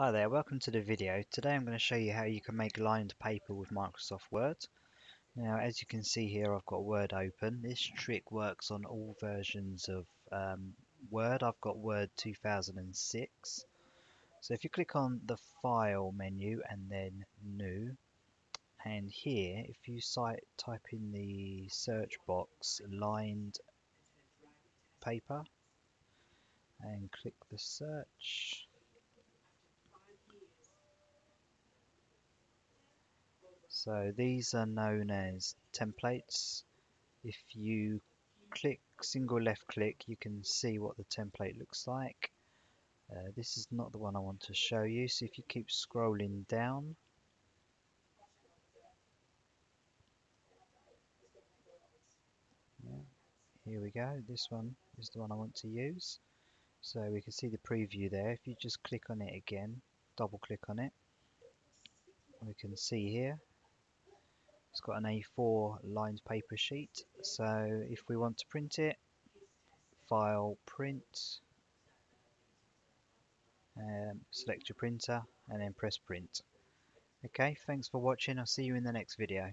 Hi there, welcome to the video. Today I'm going to show you how you can make lined paper with Microsoft Word. Now as you can see here, I've got Word open. This trick works on all versions of Word. I've got Word 2006. So if you click on the File menu and then New, and here if you type in the search box lined paper and click the search, so these are known as templates. If you click single left click, you can see what the template looks like. This is not the one I want to show you, so if you keep scrolling down, here we go, this one is the one I want to use. So we can see the preview there. If you just click on it again, double click on it, we can see here it's got an A4 lined paper sheet. So if we want to print it, file, print, select your printer and then press print. Okay, thanks for watching. I'll see you in the next video.